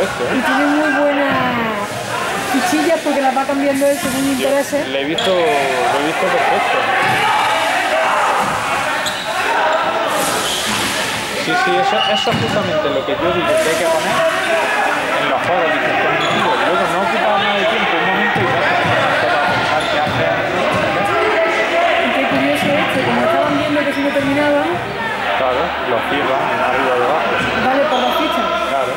esto, ¿eh? Y tiene muy buena cuchilla porque la va cambiando él según le interese. Lo he visto perfecto. Sí, eso es justamente lo que yo digo que hay que poner en los juegos distintos. Luego no ocupaba nada de tiempo, un momento y ya. Y qué curioso es que como estaban viendo que si no terminaban, claro, los iban arriba y abajo. Vale por las fichas. Claro.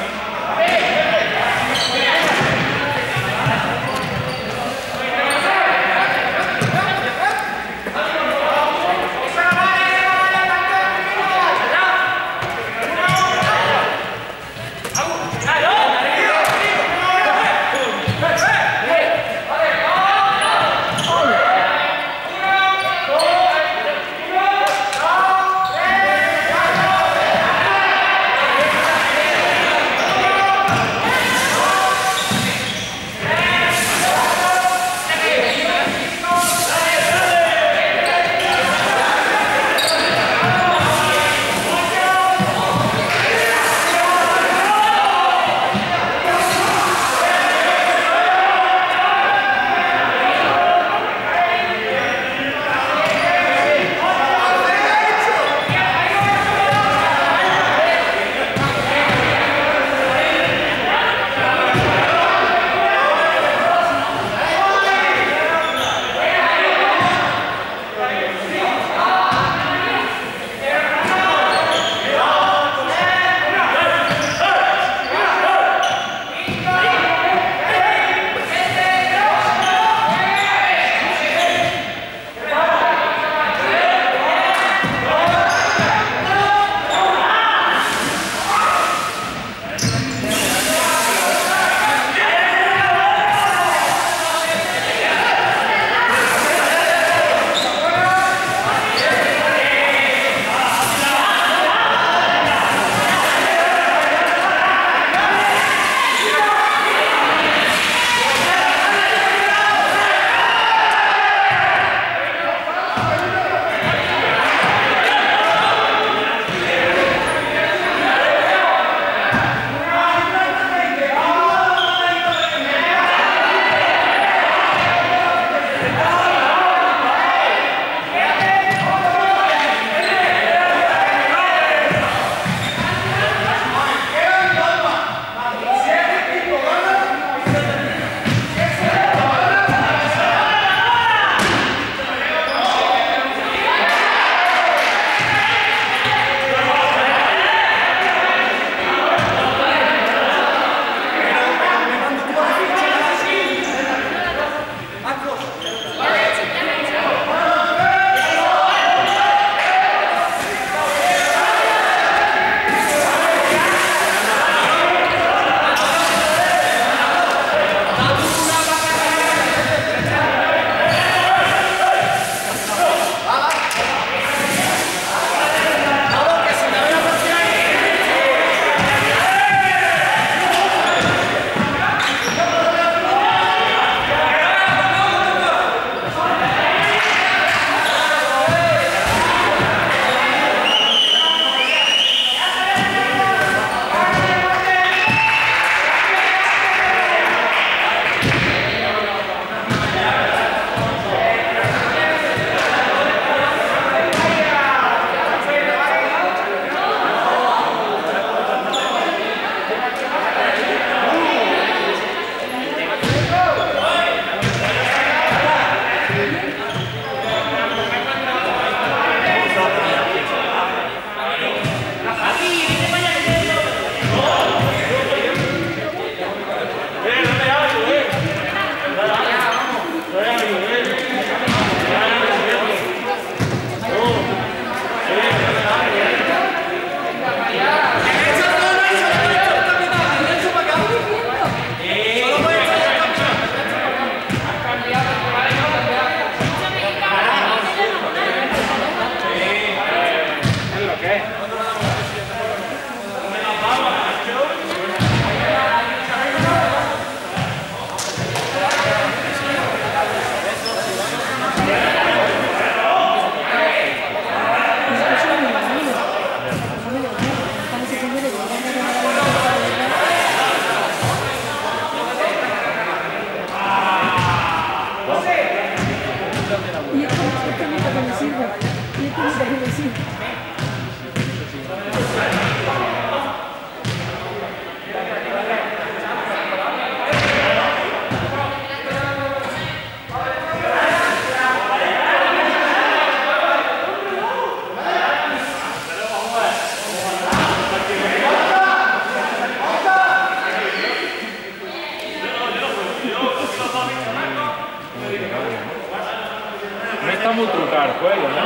Muy trucado el juego, ¿no?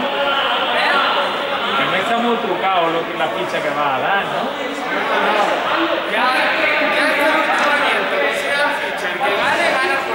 Que no está muy trucado lo que la ficha que va a dar, ¿no? Ya hay un tratamiento, que sea la ficha, el que gane, gana el juego.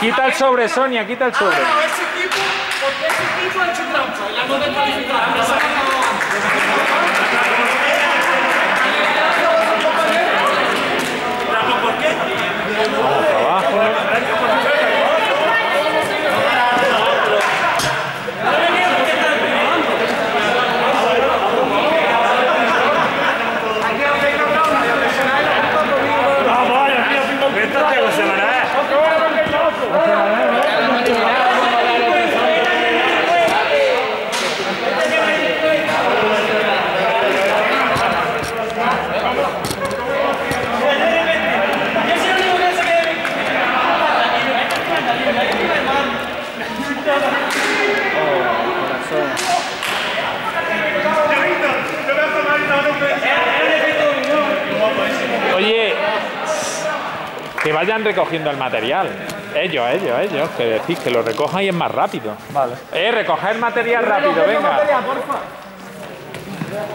Quita el sobre, Sonia, quita el sobre. Ah, no, ese tipo ha hecho trampa, la no descalificada. Que vayan recogiendo el material. Ellos, que decís que lo recojan y es más rápido. Vale. Recoger material rápido, venga. Material, porfa. Esperamos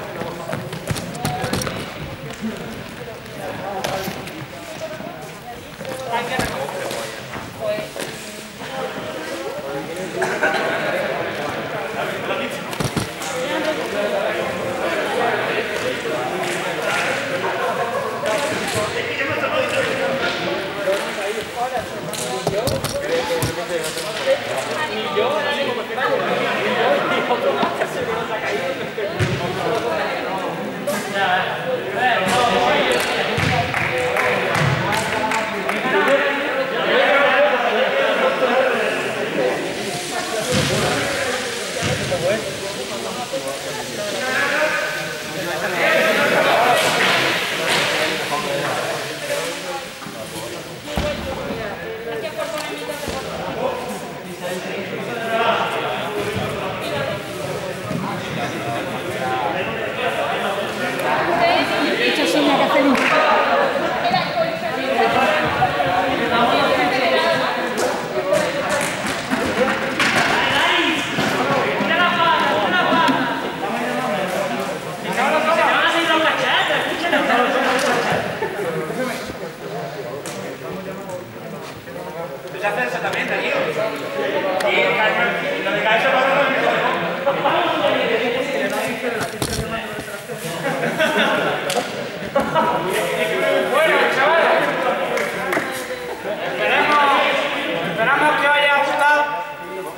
que os haya gustado.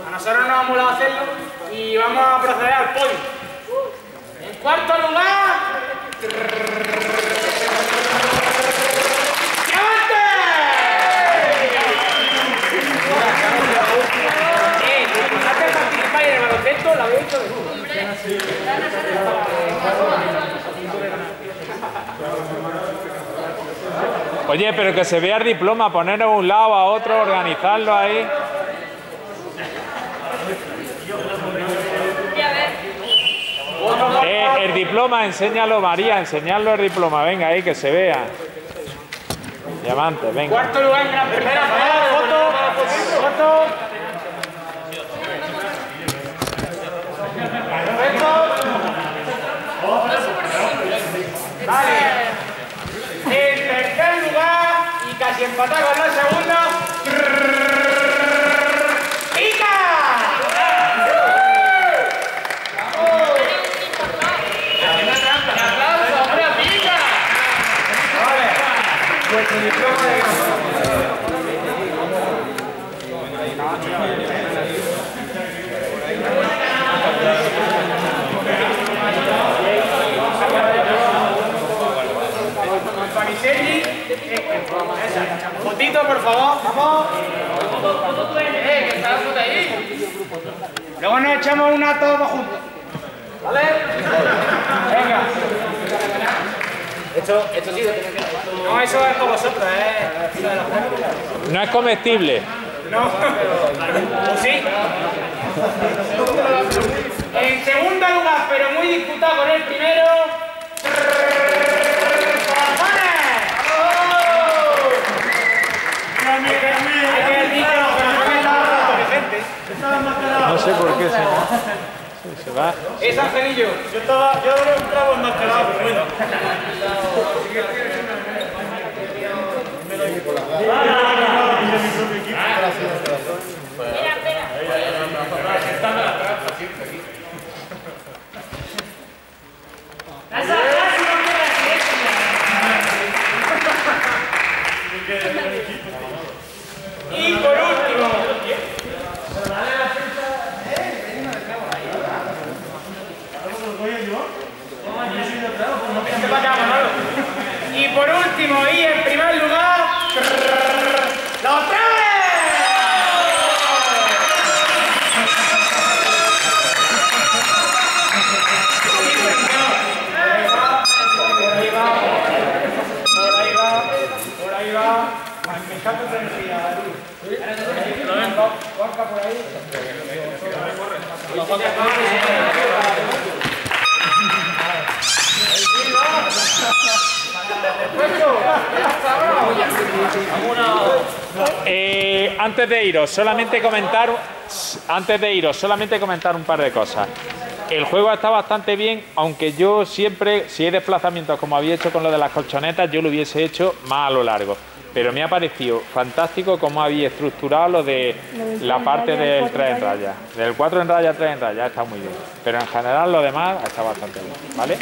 A nosotros nos ha molado hacerlo y vamos a proceder al podio. En cuarto lugar... La había hecho de nuevo. Oye, pero que se vea el diploma, ponerlo a un lado, a otro, organizarlo ahí. El diploma, enséñalo, María, enseñadlo el diploma, venga ahí, que se vea. Diamante, venga. Cuarto lugar en gran primera, foto. Vale. En tercer lugar, y casi empatado con la segunda, ¡Pica! ¡Vamos! ¡Un aplauso, hombre, a Pica! Vale, pues el diploma de fotito, por favor, vamos. Que está la foto ahí. Luego nos echamos una todos juntos. ¿Vale? Venga. Esto sí, no, eso es para vosotros, ¿eh? No es comestible. No. ¿O sí? En segundo lugar, pero muy disputado con el primero. No sé por qué se va. Es Angelillo. Yo no entraba en mascarado, pero bueno. Y por último. Y por último, y en primer lugar, ¡los tres! Por ahí va. Me encanta esa energía. Corta por ahí. Corre. Antes de iros, solamente comentar un par de cosas. El juego está bastante bien, aunque yo siempre, si hay desplazamientos como había hecho con lo de las colchonetas, yo lo hubiese hecho más a lo largo. Pero me ha parecido fantástico cómo había estructurado lo de la parte del 3 en raya. Del 4 en raya, 3 en raya, está muy bien. Pero en general lo demás está bastante bien, ¿vale?